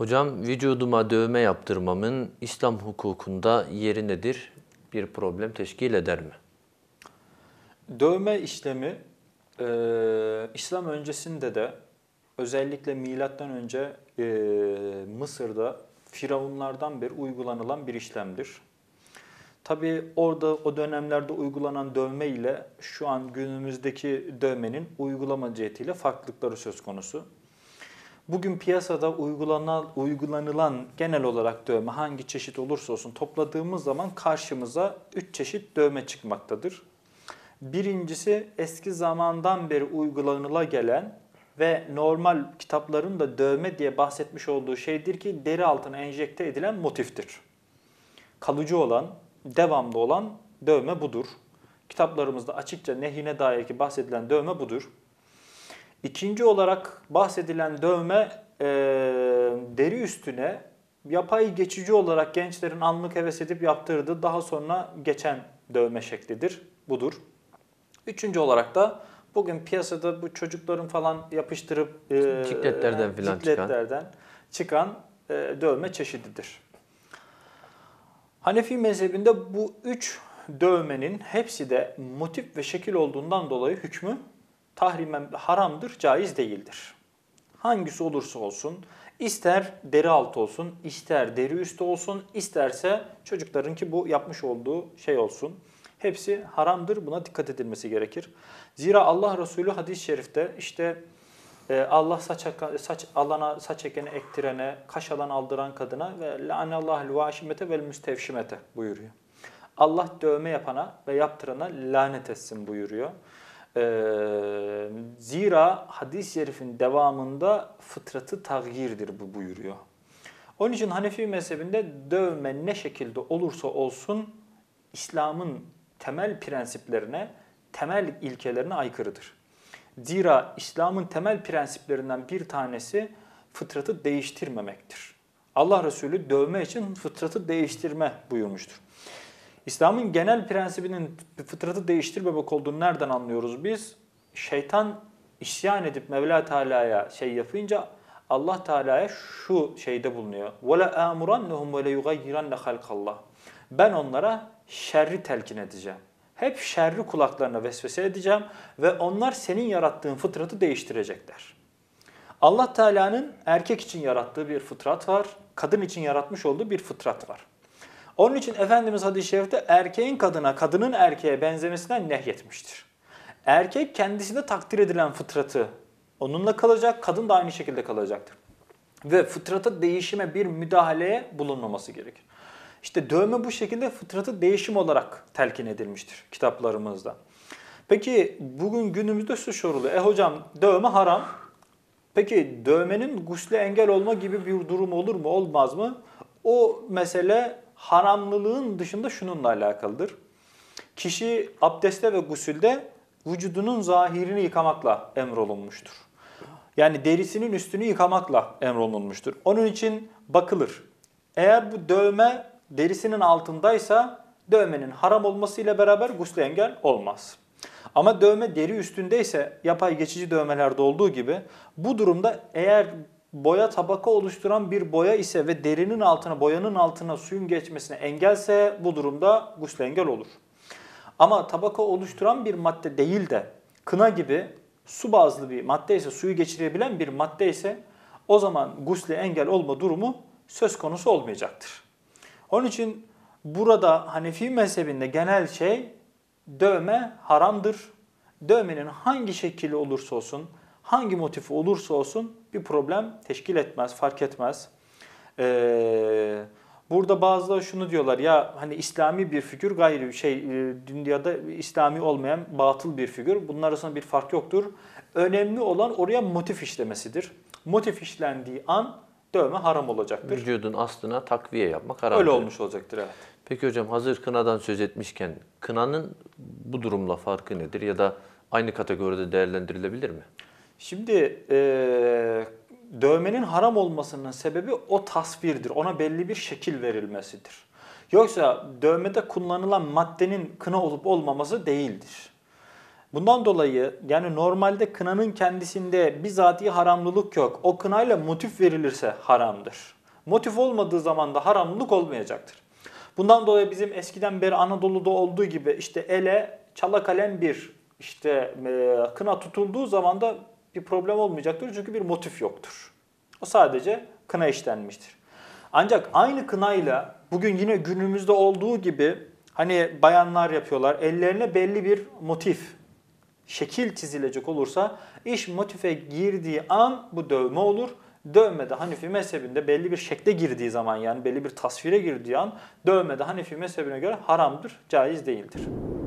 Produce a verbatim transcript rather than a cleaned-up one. Hocam, vücuduma dövme yaptırmamın İslam hukukunda yeri nedir? Bir problem teşkil eder mi? Dövme işlemi e, İslam öncesinde de özellikle milattan önce e, Mısır'da firavunlardan beri uygulanılan bir işlemdir. Tabii orada o dönemlerde uygulanan dövme ile şu an günümüzdeki dövmenin uygulama cihetiyle farklılıkları söz konusu. Bugün piyasada uygulanan, uygulanılan genel olarak dövme hangi çeşit olursa olsun topladığımız zaman karşımıza üç çeşit dövme çıkmaktadır. Birincisi eski zamandan beri uygulanıla gelen ve normal kitapların da dövme diye bahsetmiş olduğu şeydir ki deri altına enjekte edilen motiftir. Kalıcı olan, devamlı olan dövme budur. Kitaplarımızda açıkça nehine dair ki bahsedilen dövme budur. İkinci olarak bahsedilen dövme e, deri üstüne yapay geçici olarak gençlerin anlık heves edip yaptırdığı daha sonra geçen dövme şeklidir. Budur. Üçüncü olarak da bugün piyasada bu çocukların falan yapıştırıp e, cikletlerden, e, cikletlerden çıkan, çıkan e, dövme çeşididir. Hanefi mezhebinde bu üç dövmenin hepsi de motif ve şekil olduğundan dolayı hükmü tahrimen haramdır, caiz değildir. Hangisi olursa olsun, ister deri altı olsun, ister deri üstü olsun, isterse çocuklarınki bu yapmış olduğu şey olsun. Hepsi haramdır, buna dikkat edilmesi gerekir. Zira Allah Resulü hadis-i şerifte işte Allah saç, saç alana, saç ekeni ektirene, kaş alan aldıran kadına ve lanallahül vaşimete vel müstevşimete buyuruyor. Allah dövme yapana ve yaptırana lanet etsin buyuruyor. Ee, zira hadis-i şerifin devamında fıtratı tağyirdir bu buyuruyor. Onun için Hanefi mezhebinde dövme ne şekilde olursa olsun İslam'ın temel prensiplerine, temel ilkelerine aykırıdır. Zira İslam'ın temel prensiplerinden bir tanesi fıtratı değiştirmemektir. Allah Resulü dövme için fıtratı değiştirme buyurmuştur. İslam'ın genel prensibinin fıtratı değiştirmemek olduğunu nereden anlıyoruz biz? Şeytan isyan edip Mevla Teala'ya şey yapınca Allah Teala'ya şu şeyde bulunuyor. وَلَا اَمُرَنَّهُمْ وَلَيُغَيِّرَنَّ خَلْقَ اللّٰهِ Ben onlara şerri telkin edeceğim. Hep şerri kulaklarına vesvese edeceğim ve onlar senin yarattığın fıtratı değiştirecekler. Allah Teala'nın erkek için yarattığı bir fıtrat var, kadın için yaratmış olduğu bir fıtrat var. Onun için Efendimiz hadis-i şerifte erkeğin kadına, kadının erkeğe benzemesinden nehyetmiştir. Erkek kendisine takdir edilen fıtratı onunla kalacak, kadın da aynı şekilde kalacaktır. Ve fıtratı değişime bir müdahaleye bulunmaması gerekir. İşte dövme bu şekilde fıtratı değişim olarak telkin edilmiştir kitaplarımızda. Peki bugün günümüzde şu soruluyor. E hocam dövme haram. Peki dövmenin gusle engel olma gibi bir durum olur mu olmaz mı? O mesele haramlılığın dışında şununla alakalıdır. Kişi abdeste ve gusülde vücudunun zahirini yıkamakla emrolunmuştur. Yani derisinin üstünü yıkamakla emrolunmuştur. Onun için bakılır. Eğer bu dövme derisinin altındaysa dövmenin haram olmasıyla beraber gusle engel olmaz. Ama dövme deri üstündeyse yapay geçici dövmelerde olduğu gibi bu durumda eğer boya tabaka oluşturan bir boya ise ve derinin altına, boyanın altına suyun geçmesine engelse bu durumda gusle engel olur. Ama tabaka oluşturan bir madde değil de kına gibi su bazlı bir madde ise, suyu geçirebilen bir madde ise o zaman gusle engel olma durumu söz konusu olmayacaktır. Onun için burada Hanefi mezhebinde genel şey dövme haramdır. Dövmenin hangi şekli olursa olsun, hangi motifi olursa olsun bir problem teşkil etmez, fark etmez. Ee, burada bazıları şunu diyorlar ya hani İslami bir figür gayri bir şey, dünyada İslami olmayan batıl bir figür. Bunlar arasında bir fark yoktur. Önemli olan oraya motif işlemesidir. Motif işlendiği an dövme haram olacaktır. Vücudun aslına takviye yapmak haram. Öyle olmuş olacaktır evet. Peki hocam hazır kınadan söz etmişken kınanın bu durumla farkı nedir ya da aynı kategoride değerlendirilebilir mi? Şimdi e, dövmenin haram olmasının sebebi o tasvirdir. Ona belli bir şekil verilmesidir. Yoksa dövmede kullanılan maddenin kına olup olmaması değildir. Bundan dolayı yani normalde kınanın kendisinde bizatihi haramlılık yok. O kınayla motif verilirse haramdır. Motif olmadığı zaman da haramlılık olmayacaktır. Bundan dolayı bizim eskiden beri Anadolu'da olduğu gibi işte ele çala kalem bir işte e, kına tutulduğu zaman da bir problem olmayacaktır. Çünkü bir motif yoktur. O sadece kına işlenmiştir. Ancak aynı kınayla bugün yine günümüzde olduğu gibi hani bayanlar yapıyorlar. Ellerine belli bir motif, şekil çizilecek olursa iş motife girdiği an bu dövme olur. Dövme de Hanefi mezhebinde belli bir şekle girdiği zaman yani belli bir tasvire girdiği an dövme de Hanefi mezhebine göre haramdır, caiz değildir.